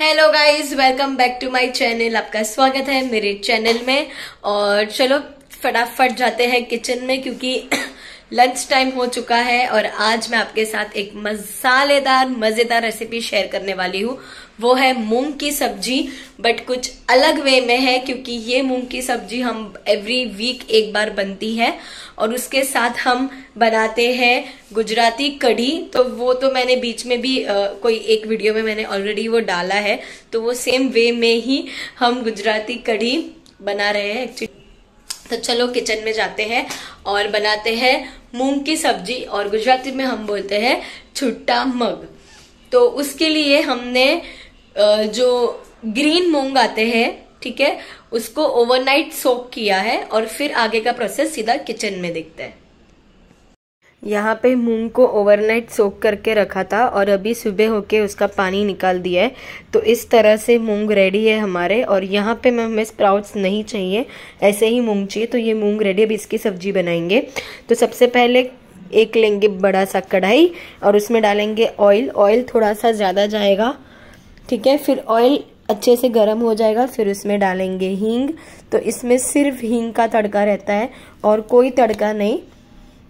Hello guys, welcome back to my channel. आपका स्वागत है मेरे चैनल में। और चलो फटाफट जाते हैं किचन में क्योंकि लंच टाइम हो चुका है। और आज मैं आपके साथ एक मज़ेदार रेसिपी शेयर करने वाली हूँ। वो है मूंग की सब्जी, बट कुछ अलग वे में है क्योंकि ये मूंग की सब्जी हम एवरी वीक एक बार बनती है और उसके साथ हम बनाते हैं गुजराती कढ़ी। तो वो तो मैंने बीच में भी कोई एक वीडियो में मैंने ऑलरेडी वो डाला है। तो वो सेम वे में ही हम गुजराती कढ़ी बना रहे हैं एक्चुअली। तो चलो किचन में जाते हैं और बनाते हैं मूंग की सब्जी, और गुजराती में हम बोलते हैं छुट्टा मग। तो उसके लिए हमने जो ग्रीन मूंग आते हैं, ठीक है, उसको ओवरनाइट सोक किया है। और फिर आगे का प्रोसेस सीधा किचन में देखते हैं। यहाँ पे मूंग को ओवरनाइट सोक करके रखा था और अभी सुबह होके उसका पानी निकाल दिया है। तो इस तरह से मूंग रेडी है हमारे। और यहाँ पे हमें स्प्राउट्स नहीं चाहिए, ऐसे ही मूंग चाहिए। तो ये मूंग रेडी है, अभी इसकी सब्जी बनाएंगे। तो सबसे पहले एक लेंगे बड़ा सा कढ़ाई और उसमें डालेंगे ऑयल। ऑयल थोड़ा सा ज़्यादा जाएगा, ठीक है। फिर ऑयल अच्छे से गर्म हो जाएगा, फिर उसमें डालेंगे हींग। तो इसमें सिर्फ हींग का तड़का रहता है और कोई तड़का नहीं।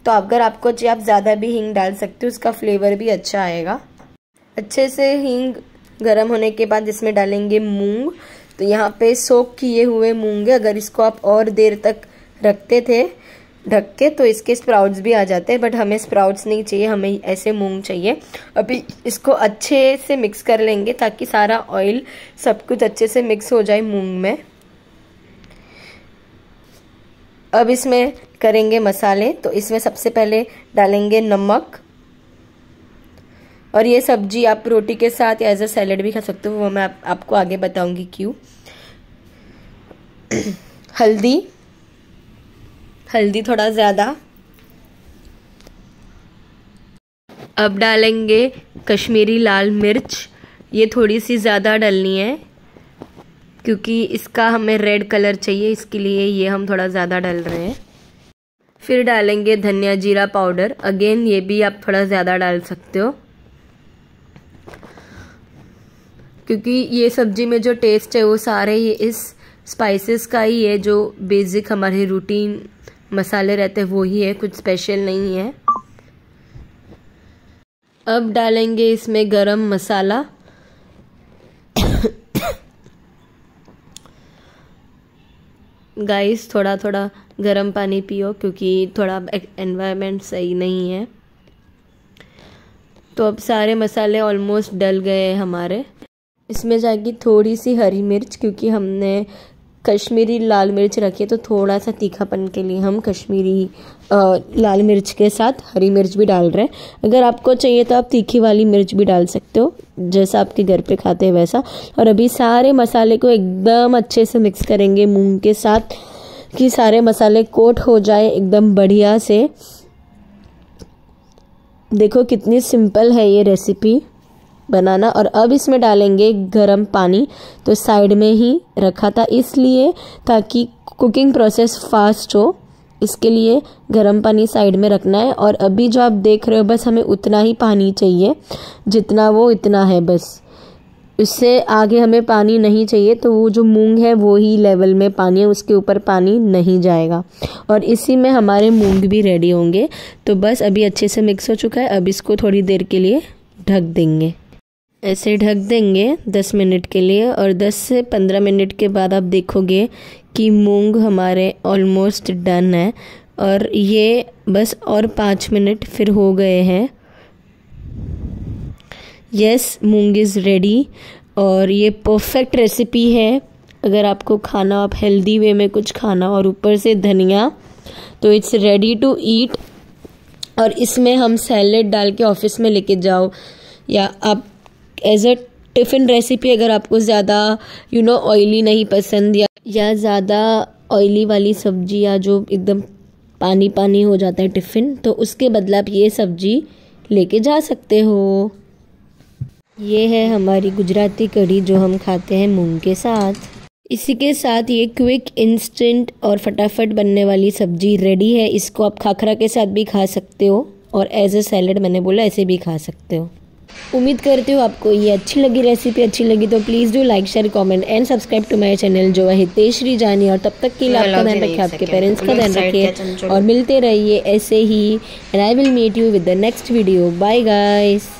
तो अगर आपको चाहिए आप ज़्यादा भी हींग डाल सकते हो, उसका फ्लेवर भी अच्छा आएगा। अच्छे से हींग गरम होने के बाद इसमें डालेंगे मूंग। तो यहाँ पे सोक किए हुए मूंग है। अगर इसको आप और देर तक रखते थे ढक के तो इसके स्प्राउट्स भी आ जाते हैं, बट हमें स्प्राउट्स नहीं चाहिए, हमें ऐसे मूंग चाहिए। अभी इसको अच्छे से मिक्स कर लेंगे ताकि सारा ऑयल सब कुछ अच्छे से मिक्स हो जाए मूंग में। अब इसमें करेंगे मसाले। तो इसमें सबसे पहले डालेंगे नमक। और ये सब्जी आप रोटी के साथ या एज अ सैलेड भी खा सकते हो, वो मैं आपको आगे बताऊंगी क्यों। हल्दी थोड़ा ज़्यादा। अब डालेंगे कश्मीरी लाल मिर्च। ये थोड़ी सी ज़्यादा डालनी है क्योंकि इसका हमें रेड कलर चाहिए, इसके लिए ये हम थोड़ा ज़्यादा डाल रहे हैं। फिर डालेंगे धनिया जीरा पाउडर। अगेन ये भी आप थोड़ा ज़्यादा डाल सकते हो क्योंकि ये सब्जी में जो टेस्ट है वो सारे ये इस स्पाइसेस का ही है। जो बेसिक हमारे रूटीन मसाले रहते हैं वो ही है, कुछ स्पेशल नहीं है। अब डालेंगे इसमें गरम मसाला। गाइस थोड़ा थोड़ा गर्म पानी पियो क्योंकि थोड़ा एनवायरनमेंट सही नहीं है। तो अब सारे मसाले ऑलमोस्ट डल गए हमारे। इसमें जाएगी थोड़ी सी हरी मिर्च क्योंकि हमने कश्मीरी लाल मिर्च रखी है। तो थोड़ा सा तीखापन के लिए हम कश्मीरी लाल मिर्च के साथ हरी मिर्च भी डाल रहे हैं। अगर आपको चाहिए तो आप तीखी वाली मिर्च भी डाल सकते हो, जैसा आपके घर पे खाते हैं वैसा। और अभी सारे मसाले को एकदम अच्छे से मिक्स करेंगे मूंग के साथ कि सारे मसाले कोट हो जाए एकदम बढ़िया से। देखो कितनी सिंपल है ये रेसिपी बनाना। और अब इसमें डालेंगे गरम पानी। तो साइड में ही रखा था इसलिए, ताकि कुकिंग प्रोसेस फास्ट हो, इसके लिए गरम पानी साइड में रखना है। और अभी जो आप देख रहे हो बस हमें उतना ही पानी चाहिए, जितना वो इतना है बस, उससे आगे हमें पानी नहीं चाहिए। तो वो जो मूंग है वो ही लेवल में पानी है, उसके ऊपर पानी नहीं जाएगा। और इसी में हमारे मूंग भी रेडी होंगे। तो बस अभी अच्छे से मिक्स हो चुका है। अब इसको थोड़ी देर के लिए ढक देंगे, ऐसे ढक देंगे 10 मिनट के लिए। और 10 से 15 मिनट के बाद आप देखोगे कि मूंग हमारे ऑलमोस्ट डन है। और ये बस और 5 मिनट फिर हो गए हैं। Yes, moong is ready. और ये परफेक्ट रेसिपी है अगर आपको खाना, आप हेल्दी वे में कुछ खाना, और ऊपर से धनिया। तो इट्स रेडी टू ईट। और इसमें हम सैलेड डाल के ऑफिस में लेके जाओ, या आप एज अ टिफ़िन रेसिपी, अगर आपको ज़्यादा ऑयली नहीं पसंद या ज़्यादा ऑयली वाली सब्जी या जो एकदम पानी पानी हो जाता है टिफ़िन, तो उसके बदले आप ये सब्जी लेके जा सकते हो। ये है हमारी गुजराती कढ़ी जो हम खाते हैं मूंग के साथ। इसी के साथ ये क्विक, इंस्टेंट और फटाफट बनने वाली सब्जी रेडी है। इसको आप खाखरा के साथ भी खा सकते हो और एज अ सैलेड मैंने बोला ऐसे भी खा सकते हो। उम्मीद करती हूँ आपको ये अच्छी लगी रेसिपी। अच्छी लगी तो please do like share comment and subscribe to my channel जो है हितेश्री जानी। और तब तक के लिए आपका ध्यान रखिए, आपके पेरेंट्स का ध्यान रखिए और मिलते रहिए ऐसे ही। And I will meet you with the next video. Bye guys.